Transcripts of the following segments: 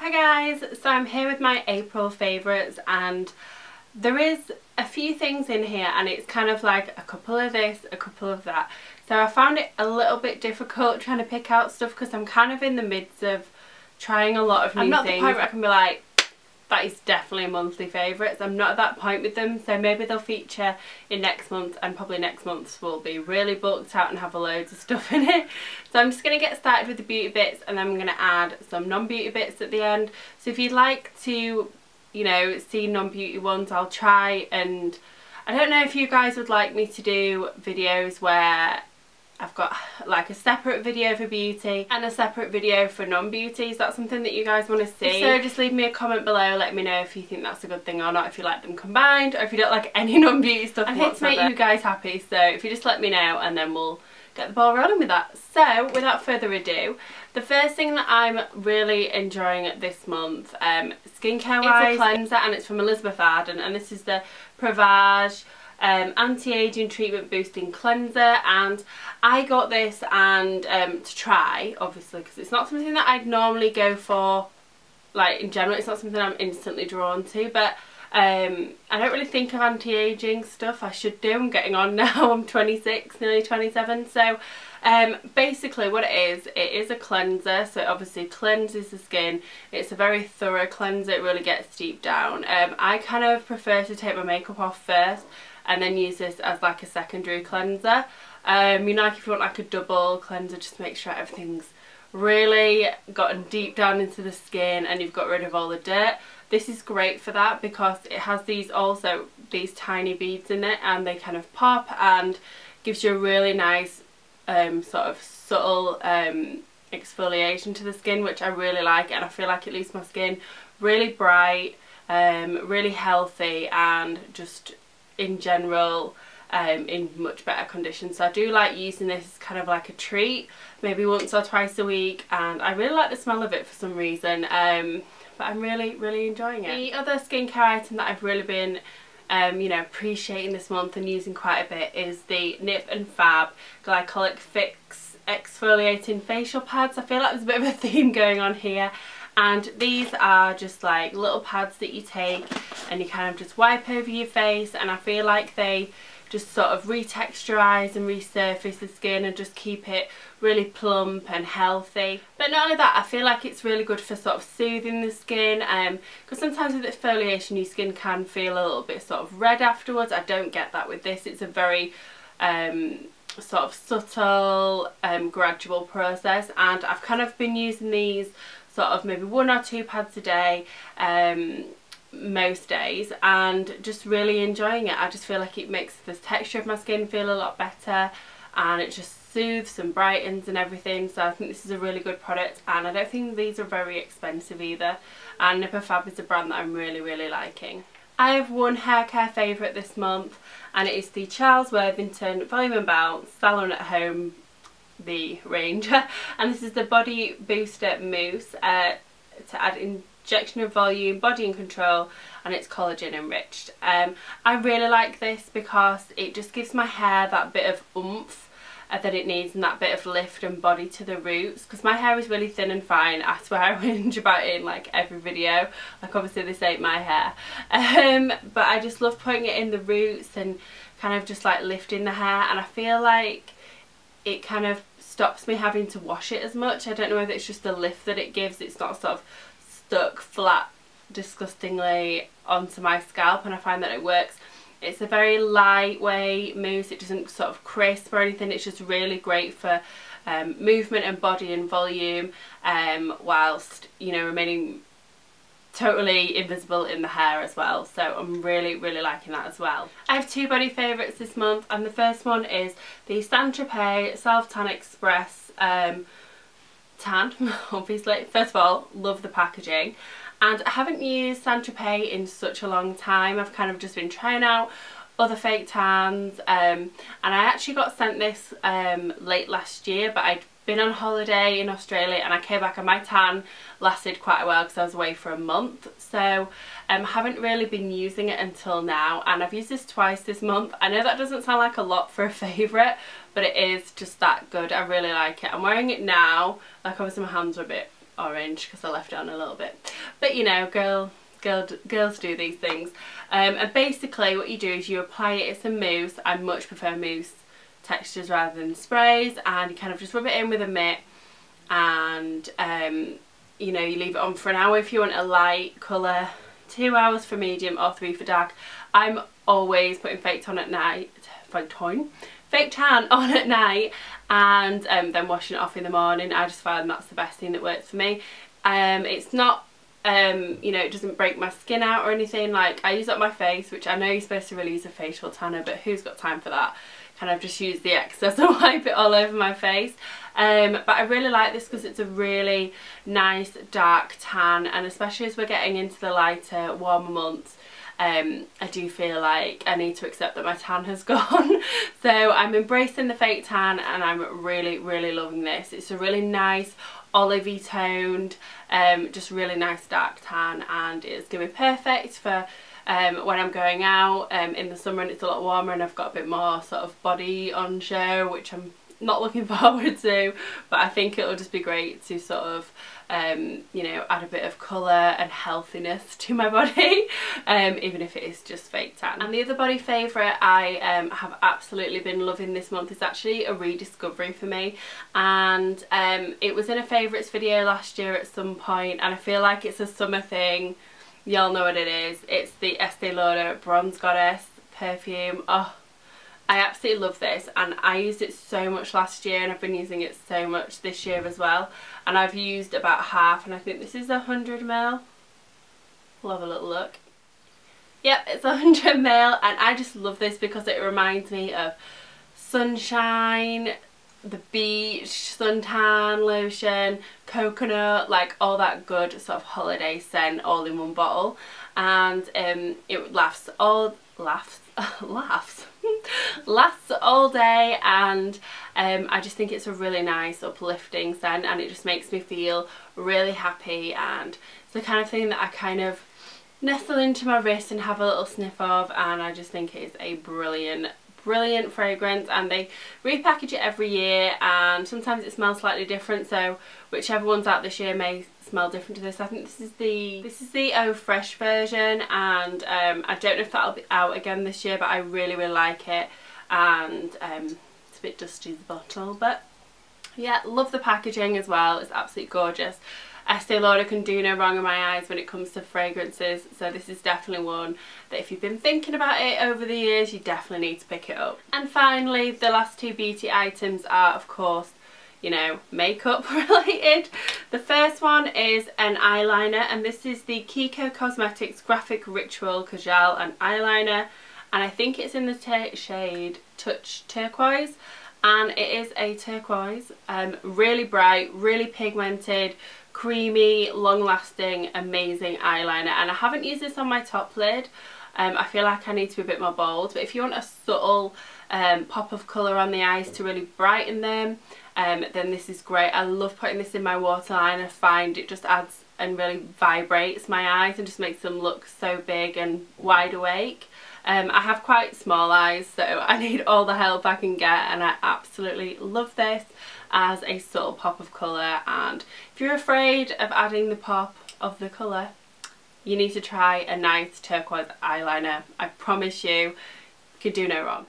Hi guys, so I'm here with my April favourites, and there is a few things in here and it's kind of like a couple of this, a couple of that. So I found it a little bit difficult trying to pick out stuff because I'm kind of in the midst of trying a lot of new things. I'm not at the point where I can be like, that is definitely a monthly favourites. I'm not at that point with them, so maybe they'll feature in next month, and probably next month's will be really bulked out and have a loads of stuff in it. So I'm just going to get started with the beauty bits, and then I'm going to add some non-beauty bits at the end. So if you'd like to, you know, see non-beauty ones, I'll try, and I don't know if you guys would like me to do videos where I've got like a separate video for beauty and a separate video for non-beauty. Is that something that you guys want to see? If so, just leave me a comment below, let me know if you think that's a good thing or not, if you like them combined or if you don't like any non-beauty stuff. I'm here to make you guys happy, so if you just let me know and then we'll get the ball rolling with that. So without further ado, the first thing that I'm really enjoying this month, skincare wise, is a cleanser, and it's from Elizabeth Arden, and this is the Prevage anti-aging treatment boosting cleanser. And I got this and to try, obviously, because it's not something that I'd normally go for, like, in general. It's not something I'm instantly drawn to, but I don't really think of anti-aging stuff. I should do. I'm getting on now. I'm 26, nearly 27. So basically what it is a cleanser, so it obviously cleanses the skin. It's a very thorough cleanser. It really gets deep down. I kind of prefer to take my makeup off first and then use this as like a secondary cleanser. You know, like if you want like a double cleanser, just make sure everything's really gotten deep down into the skin and you've got rid of all the dirt. This is great for that because it has these also these tiny beads in it, and they kind of pop and gives you a really nice sort of subtle exfoliation to the skin, which I really like, and I feel like it leaves my skin really bright, really healthy, and just in general in much better condition. So I do like using this as kind of like a treat, maybe once or twice a week, and I really like the smell of it for some reason, but I'm really enjoying it. The other skincare item that I've really been you know, appreciating this month and using quite a bit is the Nip + Fab Glycolic Fix Exfoliating Facial Pads. I feel like there's a bit of a theme going on here, and these are just like little pads that you take and you kind of just wipe over your face, and I feel like they just sort of retexturise and resurface the skin and just keep it really plump and healthy. But not only that, I feel like it's really good for sort of soothing the skin, because sometimes with exfoliation your skin can feel a little bit sort of red afterwards. I don't get that with this. It's a very sort of subtle, gradual process, and I've kind of been using these sort of maybe one or two pads a day most days, and just really enjoying it. I just feel like it makes the texture of my skin feel a lot better, and it just soothes and brightens and everything. So I think this is a really good product, and I don't think these are very expensive either, and Nip + Fab is a brand that I'm really liking. I have one hair care favourite this month, and it is the Charles Worthington Volume & Bounce Salon at Home, the range, and this is the Body Booster Mousse to add in injection of volume, body and control, and it's collagen enriched. I really like this because it just gives my hair that bit of oomph that it needs, and that bit of lift and body to the roots, because my hair is really thin and fine. I swear I whinge about it in like every video, like obviously this ain't my hair, but I just love putting it in the roots and kind of just like lifting the hair, and I feel like it kind of stops me having to wash it as much. I don't know whether it's just the lift that it gives. It's not sort of stuck flat disgustingly onto my scalp, and I find that it works. It's a very lightweight mousse. It doesn't sort of crisp or anything. It's just really great for movement and body and volume, whilst, you know, remaining totally invisible in the hair as well. So I'm really liking that as well. I have two body favourites this month, and the first one is the St. Tropez Self Tan Express Tan, obviously. First of all, love the packaging, and I haven't used St. Tropez in such a long time. I've kind of just been trying out other fake tans, and I actually got sent this late last year, but I'd been on holiday in Australia and I came back and my tan lasted quite a while because I was away for a month. So I haven't really been using it until now, and I've used this twice this month. I know that doesn't sound like a lot for a favourite, but it is just that good. I really like it. I'm wearing it now, like obviously my hands are a bit orange because I left it on a little bit. But you know, girls do these things. And basically what you do is you apply it. It's a mousse. I much prefer mousse textures rather than sprays, and you kind of just rub it in with a mitt, and you know, you leave it on for an hour if you want a light colour, 2 hours for medium, or 3 for dark. I'm always putting fake tan at night, fake tan on at night, and then washing it off in the morning. I just find that's the best thing that works for me. It's not, you know, it doesn't break my skin out or anything. Like, I use up my face, which I know you're supposed to really use a facial tanner, but who's got time for that? Kind of just use the excess and wipe it all over my face. But I really like this because it's a really nice dark tan, and especially as we're getting into the lighter, warmer months, I do feel like I need to accept that my tan has gone. So I'm embracing the fake tan, and I'm really, really loving this. It's a really nice olivey toned, just really nice dark tan, and it's going to be perfect for when I'm going out in the summer and it's a lot warmer and I've got a bit more sort of body on show, which I'm not looking forward to, but I think it'll just be great to sort of you know, add a bit of colour and healthiness to my body, even if it is just fake tan. And the other body favourite I have absolutely been loving this month is actually a rediscovery for me, and it was in a favourites video last year at some point, and I feel like it's a summer thing. Y'all know what it is. It's the Estee Lauder Bronze Goddess perfume. Oh, I absolutely love this, and I used it so much last year, and I've been using it so much this year as well, and I've used about half, and I think this is 100ml. We'll have a little look. Yep, it's 100ml, and I just love this because it reminds me of sunshine, the beach, suntan lotion, coconut, like all that good sort of holiday scent all in one bottle. And it lasts all day, and I just think it's a really nice uplifting scent, and it just makes me feel really happy, and it's the kind of thing that I kind of nestle into my wrist and have a little sniff of, and I just think it is a brilliant fragrance. And they repackage it every year, and sometimes it smells slightly different, so whichever one's out this year may smell different to this. I think this is the Eau Fraiche version, and I don't know if that'll be out again this year, but I really, really like it. And it's a bit dusty, the bottle, but yeah, love the packaging as well. It's absolutely gorgeous. Estee Lauder can do no wrong in my eyes when it comes to fragrances, so this is definitely one that if you've been thinking about it over the years, you definitely need to pick it up. And finally, the last two beauty items are, of course, you know, makeup related. The first one is an eyeliner, and this is the Kiko Cosmetics Graphic Ritual Kajal and eyeliner, and I think it's in the shade Touch Turquoise, and it is a turquoise, really bright, really pigmented, creamy, long-lasting, amazing eyeliner. And I haven't used this on my top lid. I feel like I need to be a bit more bold, but if you want a subtle pop of colour on the eyes to really brighten them, then this is great. I love putting this in my waterline. I find it just adds and really vibrates my eyes and just makes them look so big and wide awake. I have quite small eyes, so I need all the help I can get, and I absolutely love this as a subtle pop of colour. And if you're afraid of adding the pop of the colour, you need to try a nice turquoise eyeliner. I promise you, you could do no wrong.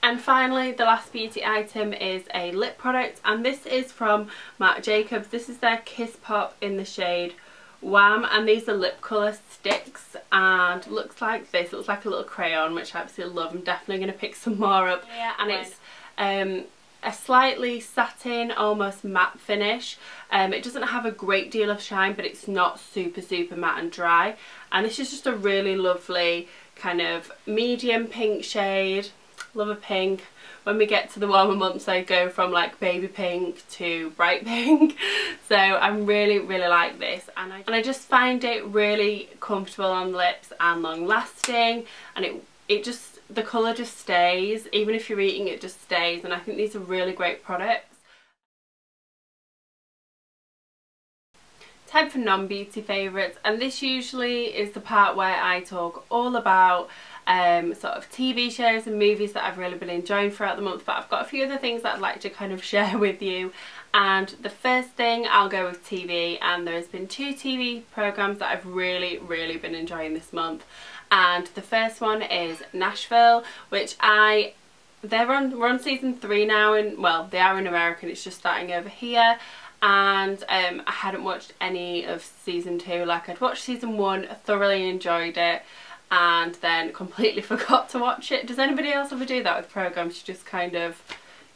And finally, the last beauty item is a lip product, and this is from Marc Jacobs. This is their Kiss Pop in the shade Wham, and these are lip colour sticks, and looks like this. It looks like a little crayon, which I absolutely love. I'm definitely going to pick some more up. Yeah, and it's a slightly satin, almost matte finish. It doesn't have a great deal of shine, but it's not super matte and dry, and this is just a really lovely kind of medium pink shade. Love a pink. When we get to the warmer months, I go from like baby pink to bright pink, so I'm really like this, and I just find it really comfortable on the lips and long lasting, and it just, the colour just stays, even if you're eating it just stays, and I think these are really great products. Time for non-beauty favourites, and this usually is the part where I talk all about sort of TV shows and movies that I've really been enjoying throughout the month, but I've got a few other things that I'd like to kind of share with you. And the first thing, I'll go with TV, and there's been two TV programmes that I've really been enjoying this month. And the first one is Nashville, which we're on season 3 now, and well, they are in America and it's just starting over here. And I hadn't watched any of season 2. Like, I'd watched season 1, thoroughly enjoyed it, and then completely forgot to watch it. Does anybody else ever do that with programmes? You just kind of,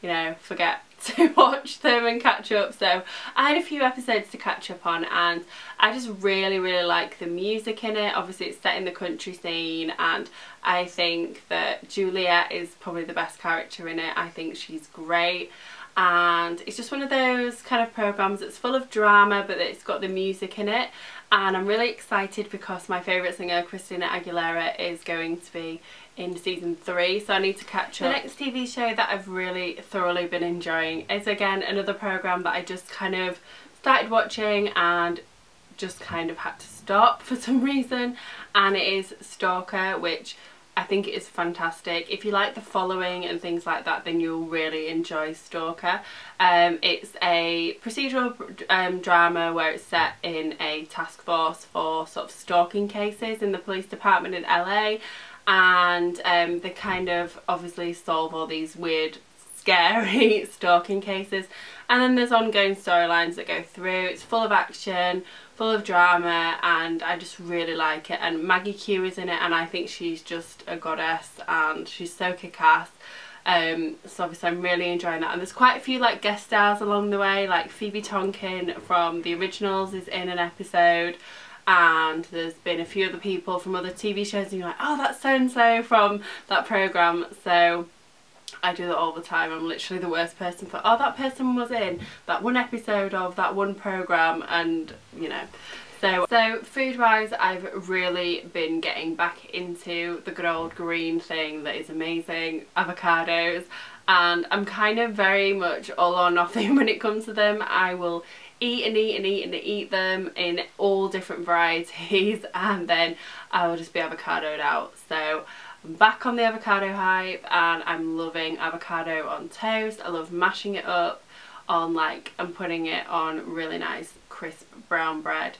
you know, forget to watch them and catch up. So I had a few episodes to catch up on, and I just really like the music in it. Obviously it's set in the country scene, and I think that Juliet is probably the best character in it. I think she's great, and it's just one of those kind of programmes that's full of drama but it's got the music in it. And I'm really excited because my favourite singer, Christina Aguilera, is going to be in season 3, so I need to catch up. The next TV show that I've really thoroughly been enjoying is again another programme that I just kind of started watching and just kind of had to stop for some reason, and it is Stalker, which I think it is fantastic. If you like The Following and things like that, then you'll really enjoy Stalker. It's a procedural drama where it's set in a task force for sort of stalking cases in the police department in LA, and they kind of obviously solve all these weird, scary stalking cases, and then there's ongoing storylines that go through. It's full of action, full of drama, and I just really like it. And Maggie Q is in it, and I think she's just a goddess, and she's so kick-ass. So obviously I'm really enjoying that, and there's quite a few like guest stars along the way, like Phoebe Tonkin from The Originals is in an episode, and there's been a few other people from other TV shows, and you're like, oh, that's so-and-so from that programme. So I do that all the time. I'm literally the worst person for, oh, that person was in that one episode of that one programme, and you know. So food wise, I've really been getting back into the good old green thing that is amazing, avocados, and I'm kind of very much all or nothing when it comes to them. I will eat and eat and eat and eat them in all different varieties, and then I will just be avocadoed out. So I'm back on the avocado hype, and I'm loving avocado on toast. I love mashing it up on, like, and putting it on really nice crisp brown bread,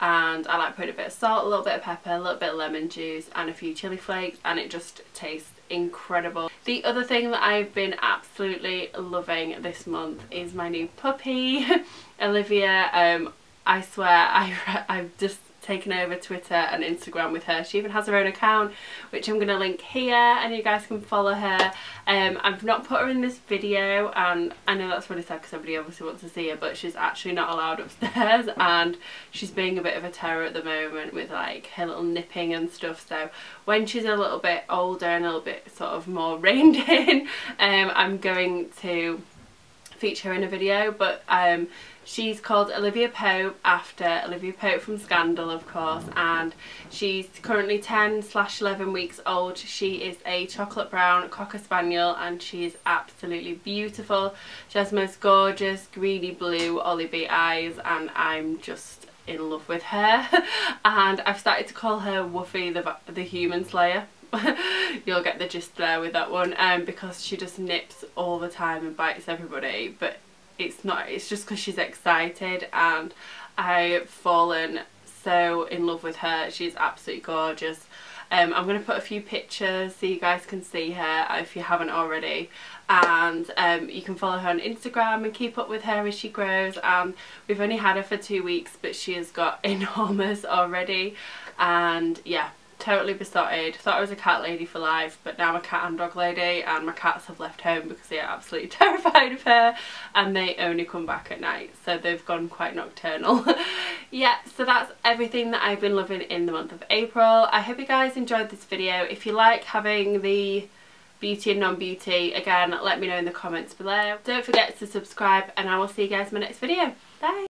and I like putting a bit of salt, a little bit of pepper, a little bit of lemon juice and a few chili flakes, and it just tastes incredible. The other thing that I've been absolutely loving this month is my new puppy, Olivia. I swear I've just taken over Twitter and Instagram with her. She even has her own account, which I'm going to link here, and you guys can follow her. I've not put her in this video, and I know that's really sad because everybody obviously wants to see her, but she's actually not allowed upstairs, and she's being a bit of a terror at the moment with like her little nipping and stuff. So when she's a little bit older and a little bit sort of more reined in, I'm going to feature her in a video, but she's called Olivia Pope, after Olivia Pope from Scandal, of course, and she's currently 10/11 weeks old. She is a chocolate brown cocker spaniel, and she is absolutely beautiful. She has the most gorgeous greeny blue olivey eyes, and I'm just in love with her. And I've started to call her Woofy the Human Slayer. You'll get the gist there with that one, because she just nips all the time and bites everybody, but it's just because she's excited, and I've fallen so in love with her. She's absolutely gorgeous. I'm going to put a few pictures so you guys can see her if you haven't already, and you can follow her on Instagram and keep up with her as she grows. We've only had her for 2 weeks, but she has got enormous already, and yeah, totally besotted. Thought I was a cat lady for life, but now I'm a cat and dog lady, and my cats have left home because they are absolutely terrified of her, and they only come back at night, so they've gone quite nocturnal. Yeah, so that's everything that I've been loving in the month of April. I hope you guys enjoyed this video. If you like having the beauty and non-beauty, again, let me know in the comments below. Don't forget to subscribe, and I will see you guys in my next video. Bye!